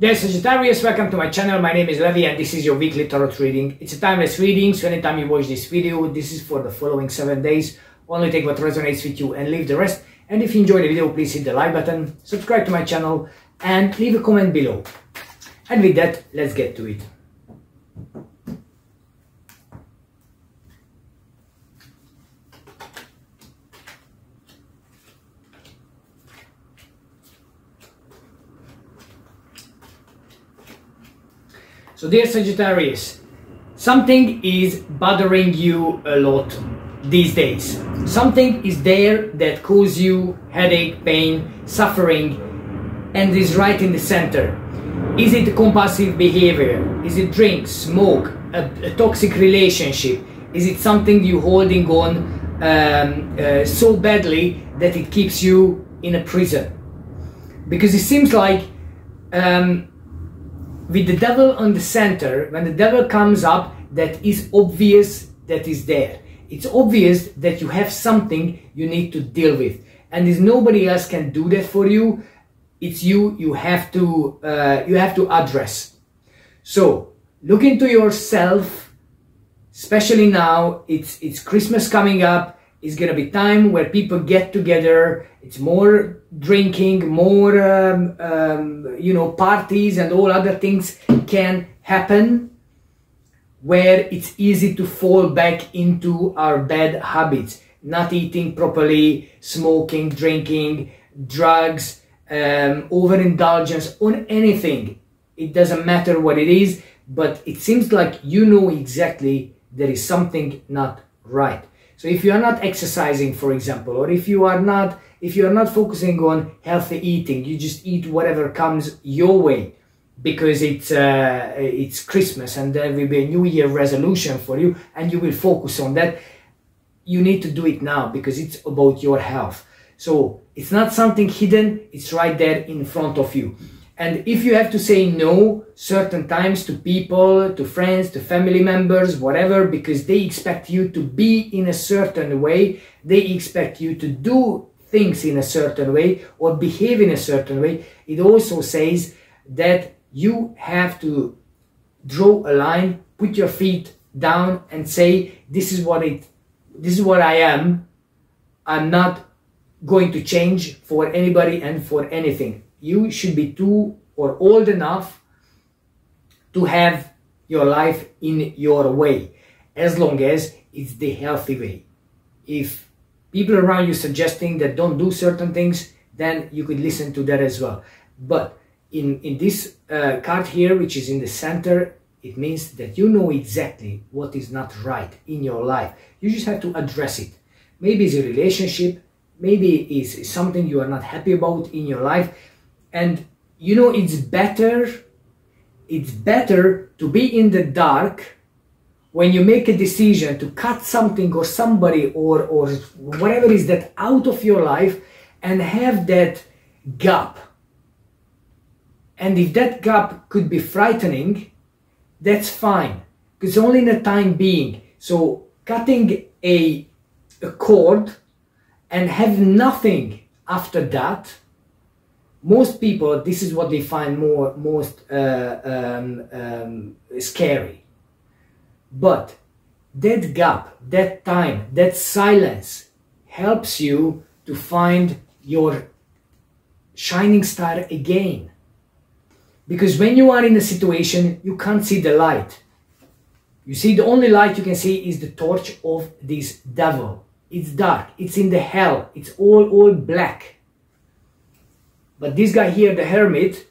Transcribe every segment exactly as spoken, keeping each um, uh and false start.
Dear Sagittarius, welcome to my channel. My name is Levi and this is your weekly tarot reading. It's a timeless reading, so anytime you watch this video, this is for the following seven days. Only take what resonates with you and leave the rest. And if you enjoyed the video, please hit the like button, subscribe to my channel and leave a comment below. And with that, let's get to it. So dear Sagittarius, something is bothering you a lot these days. Something is there that causes you headache, pain, suffering, and is right in the center. Is it compulsive behavior? Is it drink, smoke, a, a toxic relationship? Is it something you're holding on um, uh, so badly that it keeps you in a prison? Because it seems like um, with the devil on the center, when the devil comes up, that is obvious that is there. It's obvious that you have something you need to deal with. And if nobody else can do that for you, it's you you have to uh, you have to address. So look into yourself, especially now. It's it's Christmas coming up. It's gonna be time where people get together. It's more drinking, more um, um, you know, parties and all other things can happen, where it's easy to fall back into our bad habits, not eating properly, smoking, drinking, drugs, um, overindulgence on anything. It doesn't matter what it is, but it seems like you know exactly there is something not right. So if you are not exercising, for example, or if you are not if you are not focusing on healthy eating, you just eat whatever comes your way because it's uh, it's Christmas and there will be a New Year resolution for you and you will focus on that. You need to do it now because it's about your health. So it's not something hidden, it's right there in front of you. And if you have to say no certain times to people, to friends, to family members, whatever, because they expect you to be in a certain way, they expect you to do things in a certain way or behave in a certain way, it also says that you have to draw a line, put your feet down and say, this is what it, this is what I am. I'm not going to change for anybody and for anything. You should be too or old enough to have your life in your way, as long as it's the healthy way. If people around you suggesting that don't do certain things, then you could listen to that as well. But in, in this uh, card here, which is in the center, it means that you know exactly what is not right in your life. You just have to address it. Maybe it's a relationship, maybe it's something you are not happy about in your life. And you know, it's better, it's better to be in the dark when you make a decision to cut something or somebody or, or whatever is that out of your life and have that gap. And if that gap could be frightening, that's fine, because only in the time being. So cutting a, a cord and have nothing after that, most people, this is what they find more most uh, um, um, scary. But that gap, that time, that silence helps you to find your shining star again. Because when you are in a situation, you can't see the light. You see, the only light you can see is the torch of this devil. It's dark, it's in the hell, it's all, all black. But this guy here, the hermit,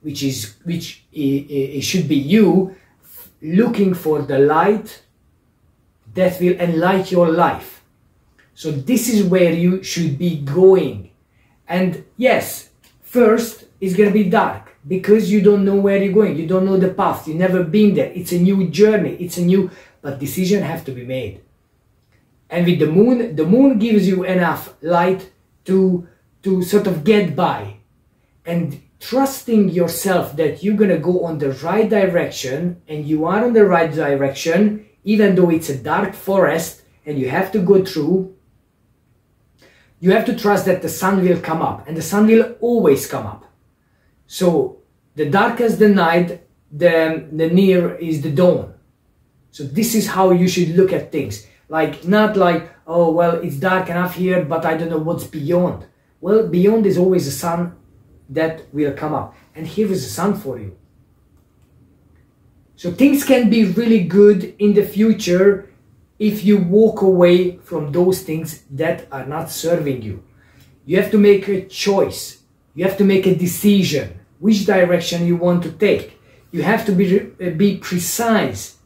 which is which it, it should be you, looking for the light that will enlighten your life. So this is where you should be going. And yes, first it's gonna be dark because you don't know where you're going. You don't know the path. You've never been there. It's a new journey. It's a new, but decision have to be made. And with the moon, the moon gives you enough light to to sort of get by. And trusting yourself that you're gonna go on the right direction, and you are on the right direction, even though it's a dark forest and you have to go through, you have to trust that the sun will come up, and the sun will always come up. So The dark as the night, the, the near is the dawn. So this is how you should look at things. Like, not like, oh, well, it's dark enough here, but I don't know what's beyond. Well, beyond is always a sun that will come up. And here is a sun for you. So things can be really good in the future if you walk away from those things that are not serving you. You have to make a choice. You have to make a decision which direction you want to take. You have to be, be precise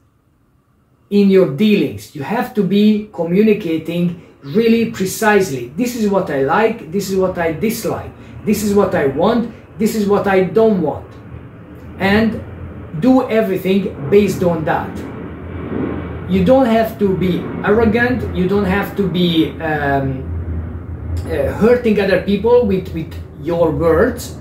in your dealings. You have to be communicating really precisely. This is what I like. This is what I dislike. This is what I want. This is what I don't want. And do everything based on that. You don't have to be arrogant. You don't have to be um, uh, hurting other people with, with your words.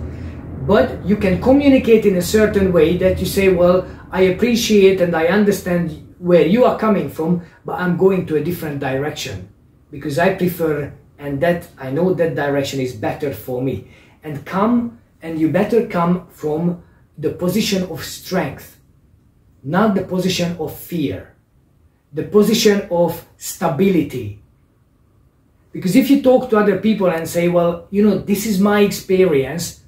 But you can communicate in a certain way that you say, well, I appreciate and I understand where you are coming from, but I'm going to a different direction because I prefer, and that I know that direction is better for me. And come, and you better come from the position of strength, not the position of fear, the position of stability. Because if you talk to other people and say, well, you know, this is my experience,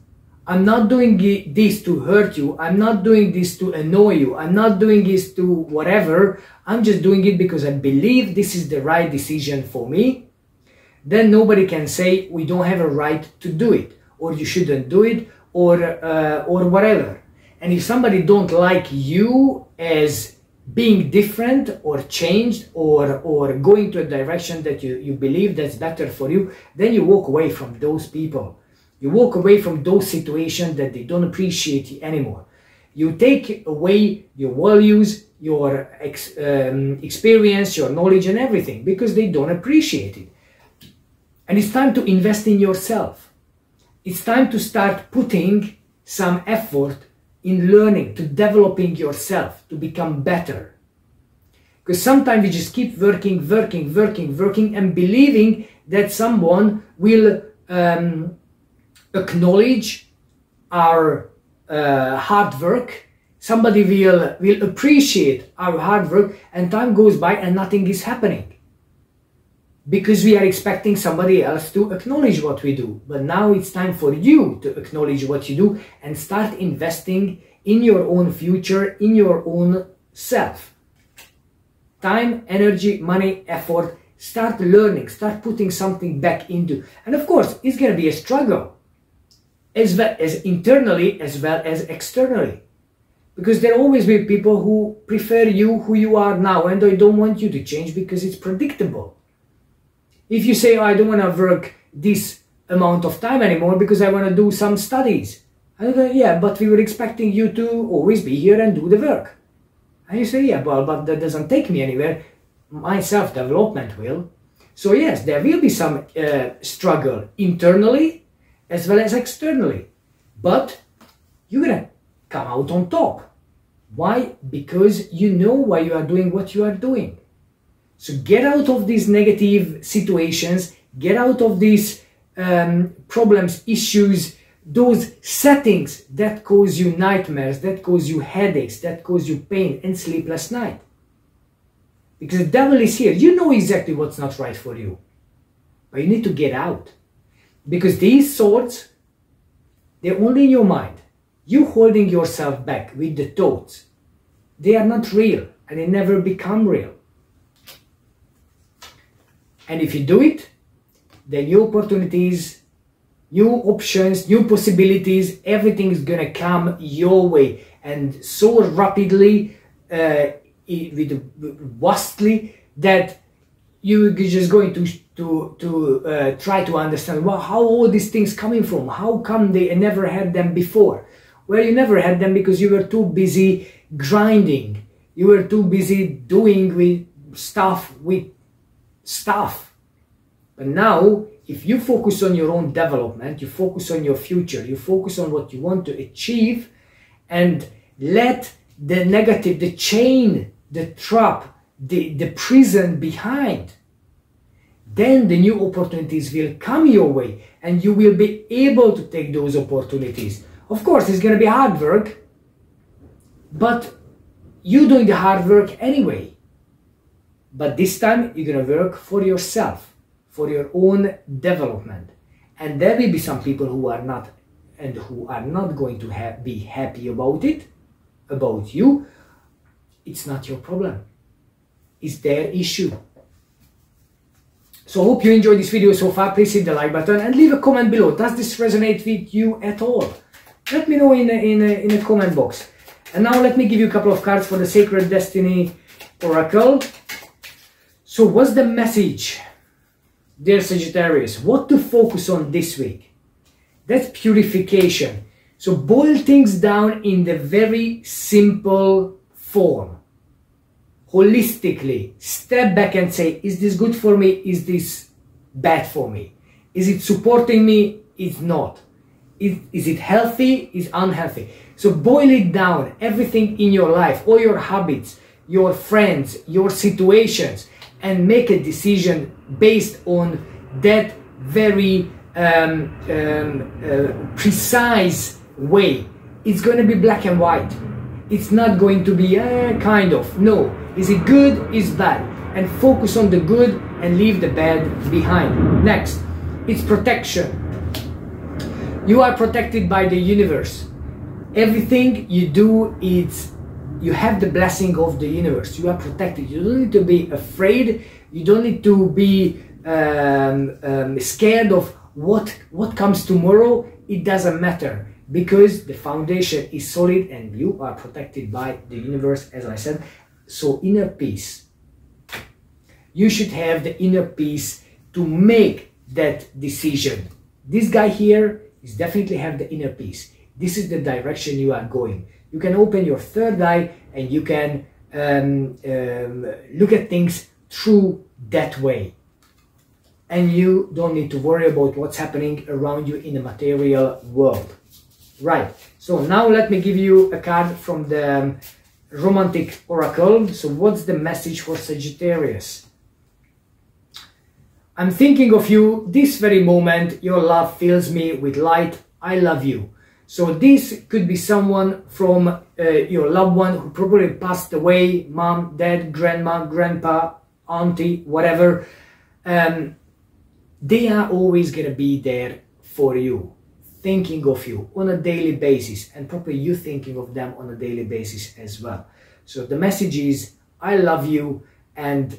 I'm not doing this to hurt you, I'm not doing this to annoy you, I'm not doing this to whatever, I'm just doing it because I believe this is the right decision for me, then nobody can say we don't have a right to do it, or you shouldn't do it, or uh, or whatever. And if somebody don't like you as being different or changed or or going to a direction that you, you believe that's better for you, then you walk away from those people. You walk away from those situations that they don't appreciate you anymore. You take away your values, your ex, um, experience, your knowledge and everything because they don't appreciate it. And it's time to invest in yourself. It's time to start putting some effort in learning, to developing yourself, to become better. Because sometimes we just keep working, working, working, working and believing that someone will um, acknowledge our uh, hard work, somebody will, will appreciate our hard work, and time goes by and nothing is happening. Because we are expecting somebody else to acknowledge what we do. But now it's time for you to acknowledge what you do and start investing in your own future, in your own self. Time, energy, money, effort. Start learning, start putting something back into. And of course, it's going to be a struggle. As well as internally, as well as externally. Because there always be people who prefer you, who you are now, and they don't want you to change because it's predictable. If you say, oh, I don't want to work this amount of time anymore because I want to do some studies. I go, yeah, but we were expecting you to always be here and do the work. And you say, yeah, well, but that doesn't take me anywhere. My self-development will. So yes, there will be some uh, struggle internally, as well as externally, but you're gonna come out on top. Why? Because you know why you are doing what you are doing. So get out of these negative situations, get out of these um, problems, issues, those settings that cause you nightmares, that cause you headaches, that cause you pain and sleepless night. Because the devil is here. You know exactly what's not right for you, but you need to get out. Because these thoughts, they're only in your mind. You holding yourself back with the thoughts. They are not real and they never become real. And if you do it, then new opportunities, new options, new possibilities, everything is going to come your way. And so rapidly, uh, with vastly, that you're just going to to, to uh, try to understand, well, how all these things coming from, how come they never had them before? Well, you never had them because you were too busy grinding, you were too busy doing with stuff, with stuff. But now, if you focus on your own development, you focus on your future, you focus on what you want to achieve, and let the negative, the chain, the trap, the, the prison behind, then the new opportunities will come your way and you will be able to take those opportunities. Of course, it's going to be hard work, but you're doing the hard work anyway. But this time, you're going to work for yourself, for your own development. And there will be some people who are not, and who are not going to ha- be happy about it, about you. It's not your problem. It's their issue. So I hope you enjoyed this video so far. Please hit the like button and leave a comment below. Does this resonate with you at all? Let me know in a, in a, in a comment box. And now let me give you a couple of cards for the Sacred Destiny Oracle. So what's the message, dear Sagittarius? What to focus on this week? That's purification. So boil things down in the very simple form. Holistically, step back and say, is this good for me? Is this bad for me? Is it supporting me? It's not. Is, is it healthy? Is unhealthy? So boil it down, everything in your life, all your habits, your friends, your situations, and make a decision based on that very um, um, uh, precise way. It's going to be black and white. It's not going to be uh, kind of, no. Is it good? Is bad? And focus on the good and leave the bad behind. Next, it's protection. You are protected by the universe. Everything you do, it's, you have the blessing of the universe. You are protected. You don't need to be afraid. You don't need to be um, um, scared of what, what comes tomorrow. It doesn't matter, because the foundation is solid and you are protected by the universe, as I said. So inner peace. You should have the inner peace to make that decision. This guy here is definitely have the inner peace. This is the direction you are going. You can open your third eye and you can um, um, look at things through that way. And you don't need to worry about what's happening around you in the material world. Right, so now let me give you a card from the Romantic Oracle. So what's the message for Sagittarius? I'm thinking of you this very moment. Your love fills me with light. I love you. So this could be someone from uh, your loved one who probably passed away. Mom, dad, grandma, grandpa, auntie, whatever. Um, they are always going to be there for you, thinking of you on a daily basis, and probably you thinking of them on a daily basis as well. So the message is, I love you and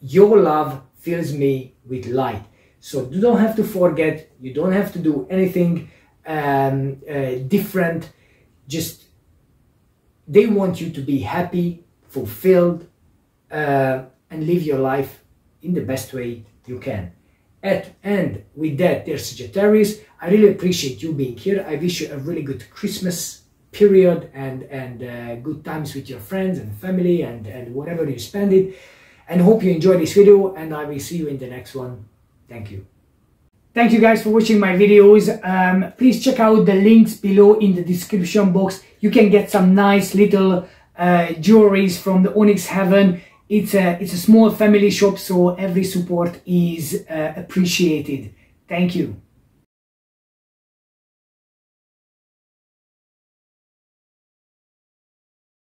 your love fills me with light. So you don't have to forget, you don't have to do anything um, uh, different. Just, they want you to be happy, fulfilled, uh, and live your life in the best way you can. At and with that, dear Sagittarius, I really appreciate you being here. I wish you a really good Christmas period and and uh, good times with your friends and family and and whatever you spend it. And hope you enjoy this video. And I will see you in the next one. Thank you. Thank you guys for watching my videos. Um, please check out the links below in the description box. You can get some nice little uh, jewelries from the Onyx Heaven. It's a, it's a small family shop, so every support is uh, appreciated. Thank you.